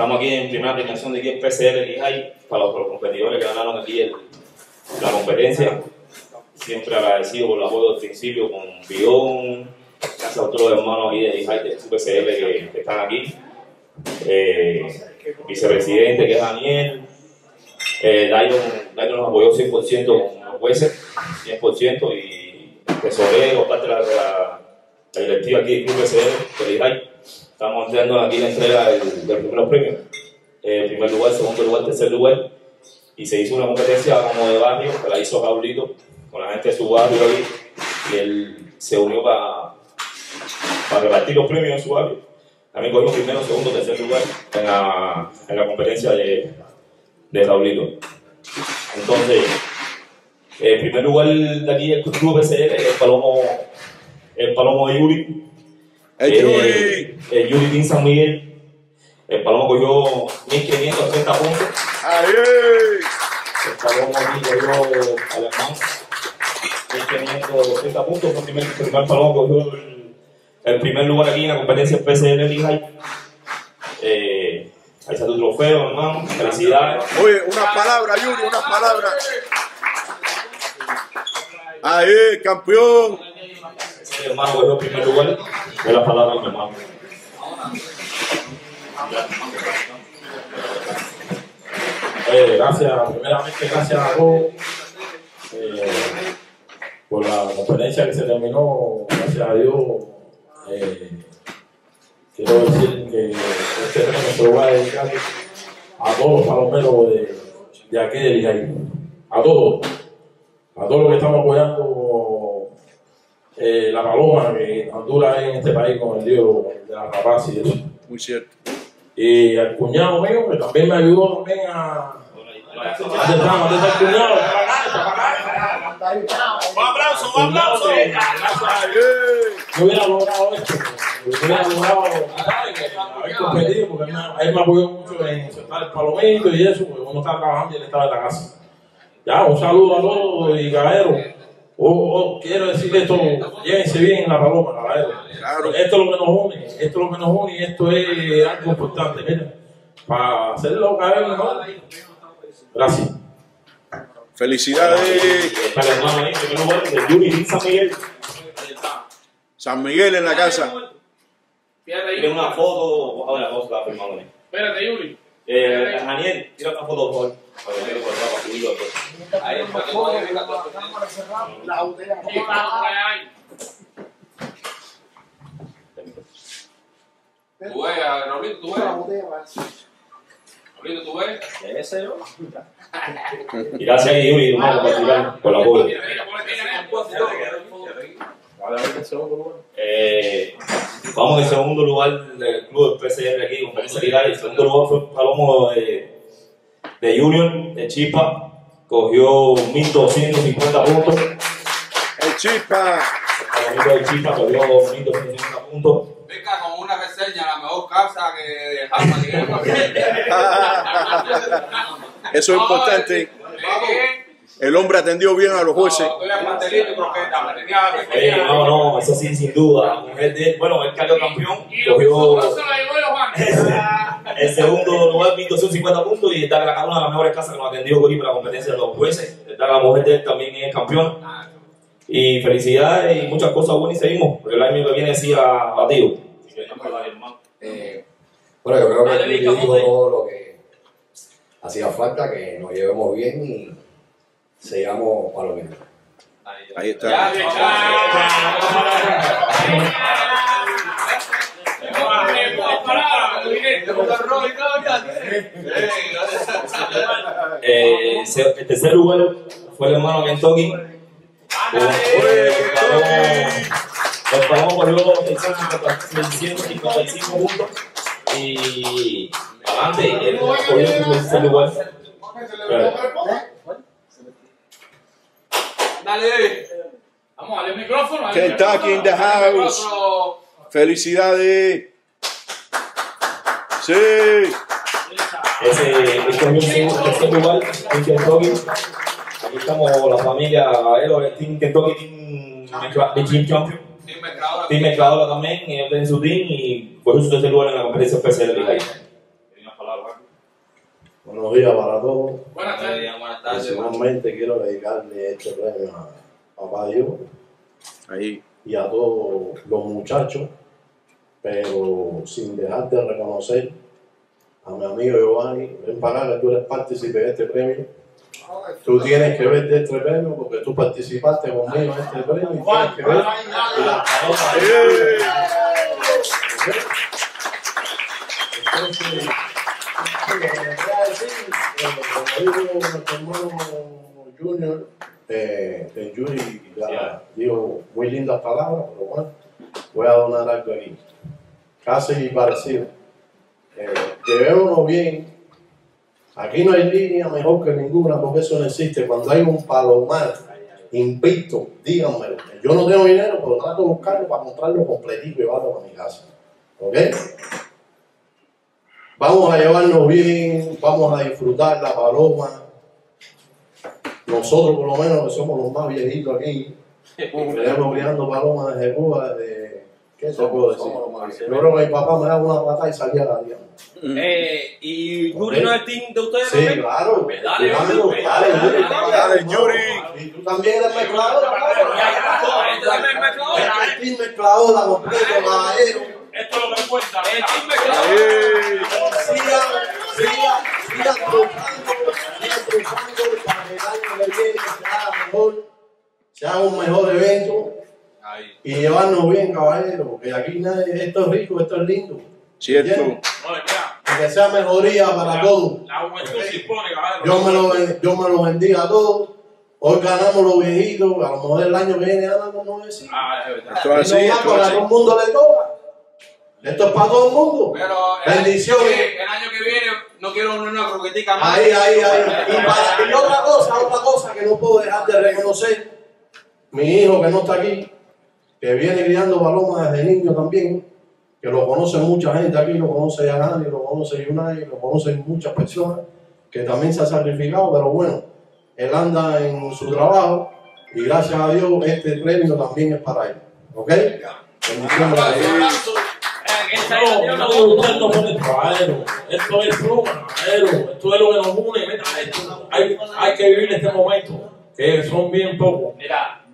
Estamos aquí en primera premiación de aquí en PCL Lehigh para los competidores que ganaron aquí la competencia. Siempre agradecido por el apoyo del principio con Bidón, gracias a todos los hermanos ahí de Lehigh, de PCL que están aquí. Vicepresidente que es Janiel. Dairon nos apoyó 100% con los jueces, 100%, y tesorero, parte de la directiva aquí del Club PCL de Lehigh. Estamos entrando aquí en la entrega del primer premio. Primer lugar, segundo lugar, tercer lugar. Y se hizo una competencia como de barrio, que la hizo Raulito, con la gente de su barrio ahí. Y él se unió para repartir los premios en su barrio. También cogimos primero, segundo, tercer lugar en la competencia de Raulito. Entonces, el primer lugar de aquí del Club PCL es el Palomo de Yuri. El Yuri Din Sanmiguel, el Palomo cogió 1580 puntos. El Palomo aquí cogió al hermano 1580 puntos. El primer Palomo cogió el primer lugar aquí en la competencia PCL Lehigh. Ahí está tu trofeo, hermano. Felicidades. Oye, unas palabras, Yuri, unas palabras. Ahí, campeón. Ese hermano cogió el primer lugar. De las palabras de mi hermano. Primeramente gracias a todos por la conferencia que se terminó, gracias a Dios. Quiero decir que este premio se lo voy a dedicar a todos los palomeros de aquí de Lehigh, a todos los que estamos apoyando. La paloma que Honduras es en este país con el lío de la rapaz y eso. Muy cierto. Y al cuñado mío, que también me ayudó también a... ¿Dónde está el cuñado? Un aplauso. Yo hubiera logrado esto. Haber competido, porque él me apoyó mucho en soltar el palomito y eso, porque uno estaba trabajando y él estaba en la casa. Ya, un saludo a todos y caballeros. Quiero decir esto, llévense bien la paloma, claro. Esto es lo que nos une, y esto es algo importante, mira, para hacerlo caer, ¿no? Gracias. Felicidades. Para el hermano ahí, que no vuelve, de Yuri Sanmiguel. Sanmiguel en la casa. Tiene una foto, a ver, vamos a firmarlo ahí. Espérate, Yuri. Daniel, tira una foto, por ahí está. ¿Tú ves, Raulito? Ese yo. Y gracias, Yuri, por la bola. Vamos en segundo lugar del club del PCF aquí, con PCL. El segundo lugar fue el Palomo de Junior, de Chispa, cogió 1250 puntos. El Chispa cogió 1250 puntos. Venga, con una reseña, la mejor casa que dejamos aquí. Eso es importante. El hombre atendió bien a los jueces. No, eso sí, sin duda. La mujer de él, bueno, él cayó campeón. Cogió el segundo lugar, 1250 puntos. Y está una de las mejores casas que nos atendió Gori para la competencia de los jueces. La mujer de él también es campeón. Y felicidades y muchas cosas buenas. Y seguimos. El año que viene sí a Tío. Bueno, yo creo que él dijo todo lo que hacía falta, que nos llevemos bien y se llama Palomino. Ahí está. El tercer lugar fue el hermano Kentucky. El Palomo corrió 655 puntos. Y adelante, él cogió el tercer lugar. Dale. Vamos a darle el micrófono. Kentucky in the house. Felicidades. Sí. Ese es el lugar en Kentucky. Aquí estamos la familia Team Kentucky, Team Champion. Team Mezcladora también. Y ellos tienen su team. Y por eso es el lugar en la competencia PCL. Buenos días para todos. Buenas tardes. Personalmente quiero dedicarle este premio a Papá Dios y a todos los muchachos, pero sin dejar de reconocer a mi amigo Giovanni. Ven para acá, que tú eres partícipe de este premio. Tú tienes que ver de este premio porque tú participaste conmigo en este premio. Y tienes que ver. Junior, de Yuri, ya digo muy lindas palabras, pero bueno, voy a donar algo aquí. Casi parecido. Llevémonos bien. Aquí no hay línea mejor que ninguna, porque eso no existe. Cuando hay un palomar invicto, díganmelo. Yo no tengo dinero, pero trato de buscarlo para comprarlo completito y llevarlo para mi casa. ¿Ok? Vamos a llevarnos bien, vamos a disfrutar la paloma. Nosotros, por lo menos, que somos los más viejitos aquí, venimos criando palomas desde Cuba, desde... ¿Qué se puede decir? Yo creo que mi papá me daba una patada y salía la diana. ¿Y Yuri no es el team de ustedes? Sí, claro. Dale, Yuri. Y tú también eres mezcladora. Este es el team mezcladora, completo, caballero. Esto es lo que cuenta. Sigan trabajando para que el año que viene sea mejor, sea un mejor evento. Y llevarnos bien, caballero, porque aquí nadie, esto es rico, esto es lindo. Cierto. Que sea mejoría para todos. Dios me lo bendiga a todos. Hoy ganamos los viejitos, a lo mejor el año que viene ganamos los vecinos. Esto es así. A todo el mundo le toca. Esto es para todo el mundo. Bendiciones. El año que viene no quiero una croquetica más. Y otra cosa que no puedo dejar de reconocer. Mi hijo que no está aquí, que viene criando palomas desde niño también, que lo conoce mucha gente aquí, lo conoce Janiel, lo conoce Yunay, lo conocen muchas personas, que también se ha sacrificado, pero bueno, él anda en su trabajo y gracias a Dios este premio también es para él. ¿Ok? Esto es pluma, esto es lo que nos une. Hay que vivir este momento, que son bien pocos.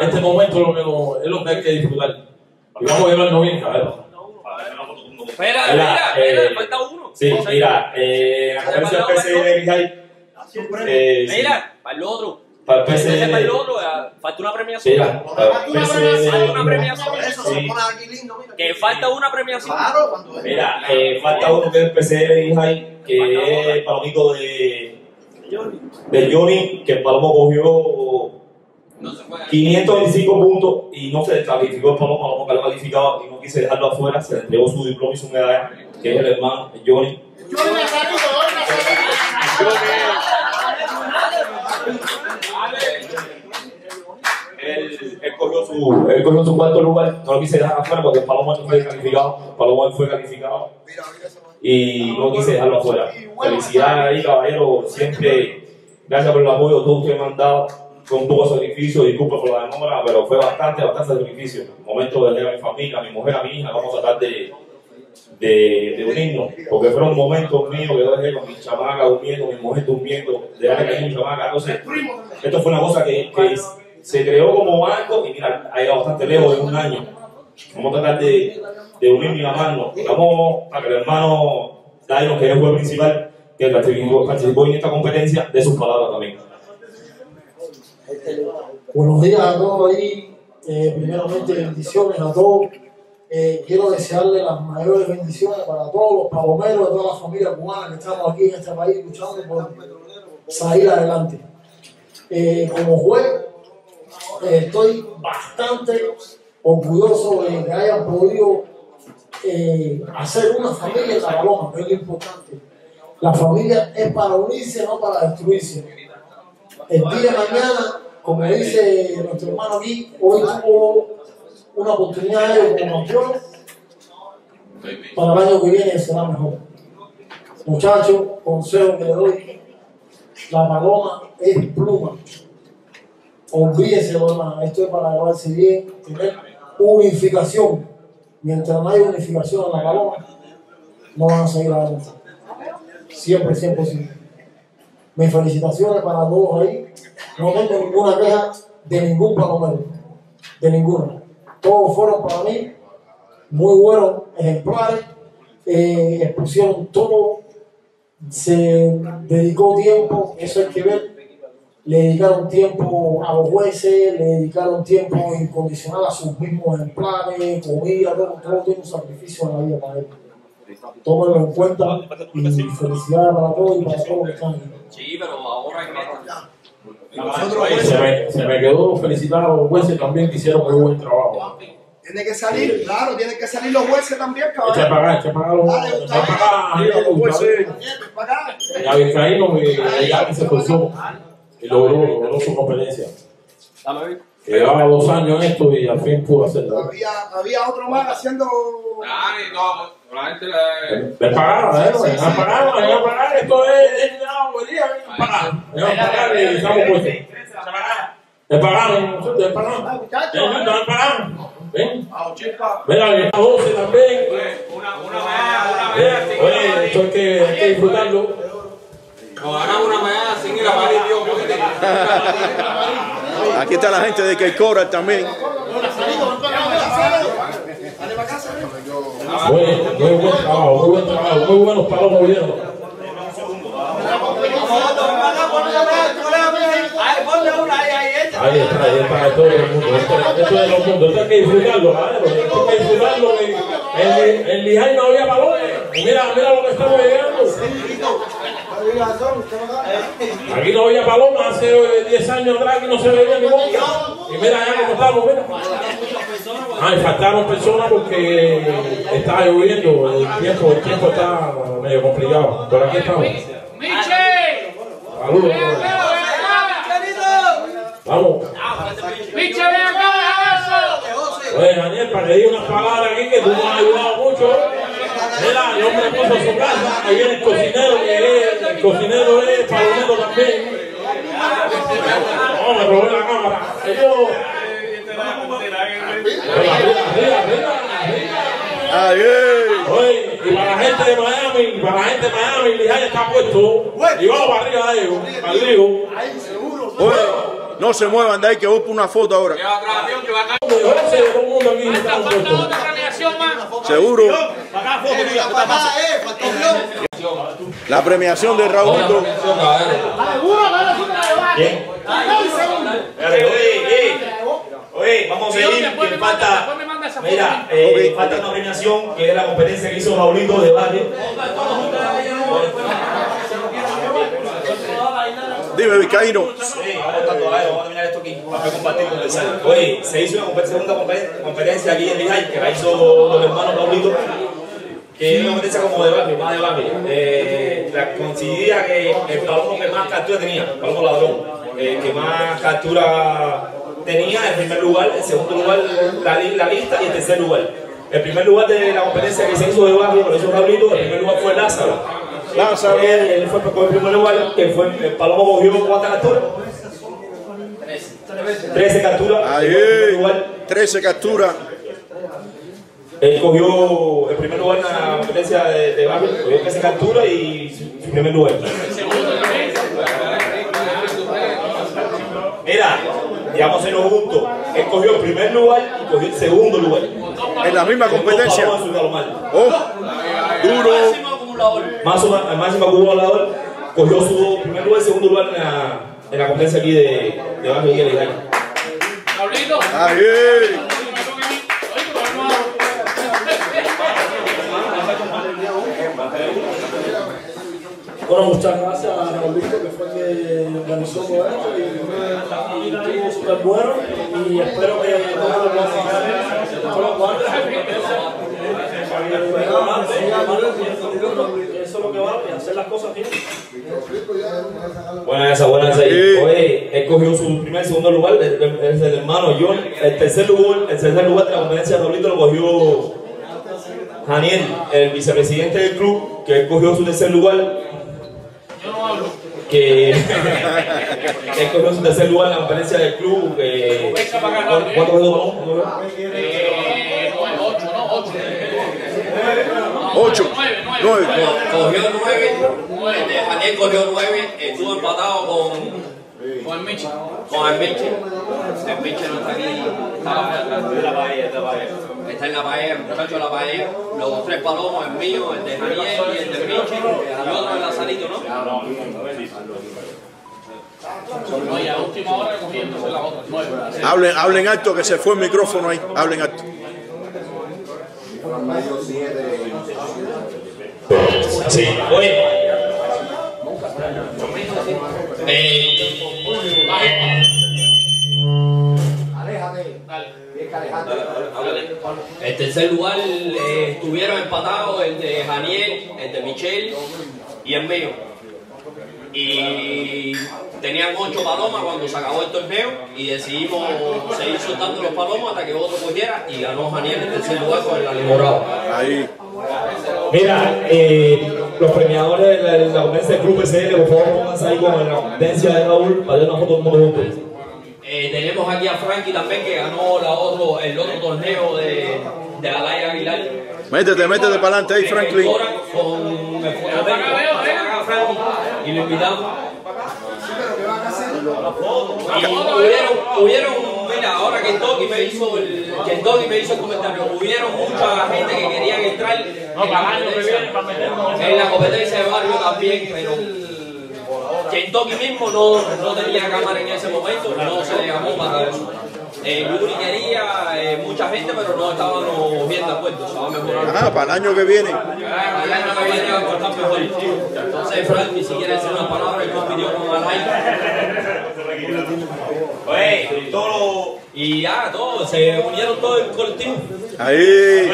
Este momento es lo que hay que disfrutar. Y vamos a llevarnos bien, cabrón. Espera, falta uno. Sí, mira, la conferencia del PCL Lehigh. Mira, para el otro. Para el PCL. Para el otro, falta una premiación. Que falta una premiación. Mira, falta uno que es el PCL Lehigh, que es palomito de Johnny, que el palomo cogió 525 puntos y no se calificó el palomo que lo calificaba y no quise dejarlo afuera, se le entregó su diploma y su medalla, que es el hermano Johnny. Él cogió su cuarto lugar, no lo quise dejar afuera porque el palomo no fue calificado, y no quise dejarlo afuera. Felicidades ahí, caballero, siempre gracias por el apoyo, todo que me han dado. Fue un poco de sacrificio, disculpa por la demora, pero fue bastante sacrificio. Momento de leer a mi familia, a mi mujer, a mi hija, vamos a tratar de unirnos, porque fueron momentos míos que yo dejé con mi chamaca durmiendo, mi mujer durmiendo, dejar que mi chamaca. Entonces, esto fue una cosa que se creó como algo y mira, ha llegado bastante lejos en un año. Vamos a tratar de unirnos y amarnos. Vamos a que el hermano Dairo, que es el juez principal, que participó en esta competencia, de sus palabras también. Buenos días a todos ahí, primeramente bendiciones a todos, quiero desearle las mayores bendiciones para todos los palomeros de toda la familia cubana que estamos aquí en este país luchando por salir adelante. Como juez estoy bastante orgulloso de que hayan podido hacer una familia de palomas, que es lo importante. La familia es para unirse, no para destruirse. El día de mañana, como dice nuestro hermano aquí, hoy tuvo una oportunidad de ellos como campeón. Para el año que viene será mejor. Muchachos, consejo que le doy: la paloma es pluma. Olvídense, hermano. Esto es para llevarse bien, tener unificación. Mientras no haya unificación en la paloma, no van a seguir adelante. Siempre, 100%. Mis felicitaciones para todos ahí. No tengo ninguna queja de ningún palomero, de ninguna. Todos fueron para mí muy buenos ejemplares, expusieron todo, se dedicó tiempo, eso hay que ver. Le dedicaron tiempo a los jueces, le dedicaron tiempo incondicional a sus mismos ejemplares, comida, todo tiene un sacrificio en la vida para ellos. Tómenlo en cuenta y felicidades para todos y para todos los que están ahí. Sí, pero ahora hay meta. Se me quedó felicitar a los jueces también que hicieron muy buen trabajo. Tiene que salir, sí. Claro, tienen que salir los jueces también, cabrón. Echa para acá los jueces. Echa para acá. Ya Vizcaíno ya que se esforzó y logró su competencia. Llevaba 2 años en esto y al fin pudo hacerlo. Había otro más haciendo. Le pagaron, esto es una bobería, le pagaron. Venga, a 12 también. Una vez. Esto hay que disfrutarlo. Nos ganamos una mañana sin ir a París, Dios. Aquí está la gente de que cobra también. Muy buen trabajo, muy buenos palos moviendo. Ahí está, todo el mundo. Esto es de los mundos, esto hay que disfrutarlo, En Lehigh no había balones. Mira lo que estamos llegando. Aquí no había balones, hace 10 años atrás aquí no se veía ni boca. Y mira allá como estamos, faltaron personas porque estaba lloviendo, el tiempo está medio complicado. Por aquí estamos. ¡Miche! ¡Saludos! ¡Vamos! ¡Miche, ven acá, deja eso! Oye, Janiel, para que diga unas palabras aquí, que tú nos has ayudado mucho. Mira, el hombre puso a su casa, ahí viene el cocinero, que es palomero también. No, me robé la cámara. Oye, y para la gente de Miami, Lehigh está puesto. Y vamos para arriba de ellos, para arriba. No se muevan de ahí que voy por una foto ahora. Falta otra premiación más. Seguro. La premiación de Raulito. Oye, vamos a seguir. Falta una premiación que es la competencia que hizo Raulito de barrio. Dime, Vizcaíno. Sí, vamos a terminar esto aquí. Vamos a compartir con el Lázaro. Oye, se hizo una segunda competencia aquí en Lehigh, que la hizo los hermanos Raulito, que es una competencia como de barrio, más de barrio. Considera que el palomo que más captura tenía, el palomo ladrón, que más captura tenía en primer lugar, en segundo lugar la lista y en tercer lugar. El primer lugar de la competencia que se hizo de barrio, lo hizo Raulito, el primer lugar fue Lázaro. Él fue el primer lugar, que fue el palomo cogió ¿cuántas capturas? 13 capturas. 13 capturas. Él cogió el primer lugar en la competencia de barrio, cogió 13 capturas y su primer lugar. Mira, digamos en los juntos, él cogió el primer lugar y cogió el segundo lugar. En la misma competencia. Duro. Máximo acumulador cogió su primer lugar y segundo lugar en la competencia aquí de Barrio Miguel Hidalgo. Bueno, muchas gracias a Raulito, que fue el que organizó todo esto y estuvo súper bueno, y espero que todos los que eso es lo que va a hacer las cosas bien. Buenas esa. Oye, él cogió su primer y segundo lugar, el hermano John. El tercer lugar de la competencia de Raulito lo cogió Janiel, el vicepresidente del club, que él cogió su tercer lugar. Que cogió su tercer lugar en la competencia del club. ¿Cuántos dedos? 8, ¿no? 8. 8, 9. Cogió 9, Janiel cogió 9, estuvo empatado con el Michi. El Michi no está aquí, está en la paella, el muchacho de la paella. Los tres palomos, el mío, el de Janiel y el de Michi, y otro de Lazarito, ¿no? No, y a última hora cogiéndose la otra. 9. Hablen alto, que se fue el micrófono ahí, hablen alto. Sí, oye, el tercer lugar estuvieron empatados el de Janiel, el de Michelle y el mío, y tenían 8 palomas cuando se acabó el torneo y decidimos seguir soltando los palomas hasta que otro cogiera y ganó Janiel en tercer lugar con el alimorado. Ahí. Mira, los premiadores de la audiencia del Club PCL, por favor pónganse ahí con la audiencia de Raúl para darnos foto mundo juntos. Tenemos aquí a Frankie también, que ganó el otro torneo de Alaya Aguilar. Métete para adelante ahí, Franklin. Y lo invitamos. Mira, ahora que Doggy me hizo el comentario, hubieron mucha gente que querían entrar en la competencia de barrio también, pero Doggy mismo no tenía cámara en ese momento, no se le llamó para eso. Yuri quería mucha gente, pero no estábamos bien de acuerdo. Se va a mejorar. Para el año que viene. Para el año que viene va a cortar mejor. Entonces, Frank ni siquiera decir una palabra y compitió con Alain. Todo. Y ya, todos, se unieron todos el colectivo. Ahí.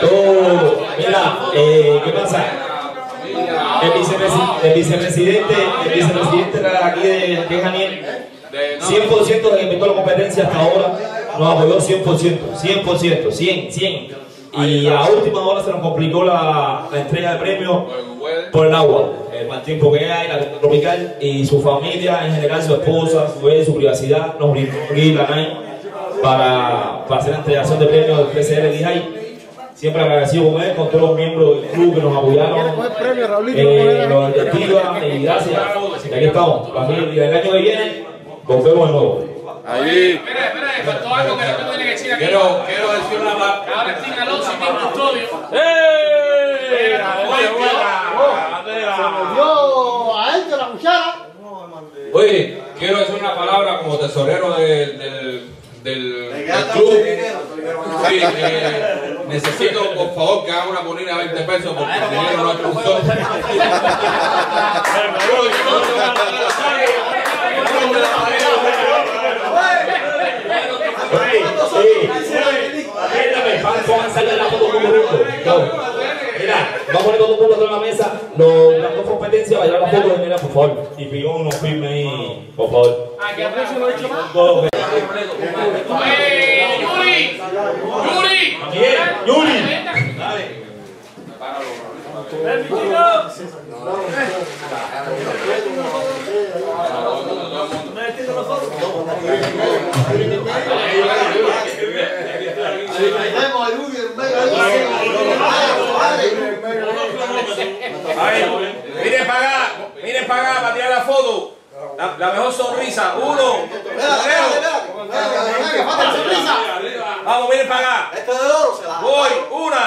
Todo. Mira, ¿qué pasa? El vicepresidente de aquí de Janiel. 100% que inventó la competencia hasta ahora nos apoyó 100%, y a última hora se nos complicó la entrega de premios por el agua, el mal tiempo que hay, la tropical, y su familia en general, su esposa, su privacidad, nos brindó aquí la NAI para hacer la entregación de premios del PCL Lehigh. Siempre agradecido con él, con todos los miembros del club que nos apoyaron, los directivos, y gracias. Y aquí estamos, familia, el año que viene nos vemos de nuevo. Ahí. Espera, faltó algo que tú tienes que decir aquí. Quiero decir una más. Ahora sí, Alonso tiene custodio. ¡Eh! ¡Se movió a él de la cuchara! Oye, quiero decir una palabra como tesorero del club. Sí, necesito, por favor, que haga una ponina de 20 pesos porque el dinero no es justo. Mira, vamos a poner todo el mundo en la mesa. Las dos competencias, vayan a la foto, mira, por favor. Y pidió unos firmes ahí, por favor. Aquí a precio lo he hecho más. ¡Yuri! ¿Quién? ¡Yuri! Dale. Miren para acá, para tirar la foto. La mejor sonrisa. 1, 2, 3. Vamos, miren para acá. Voy, 1.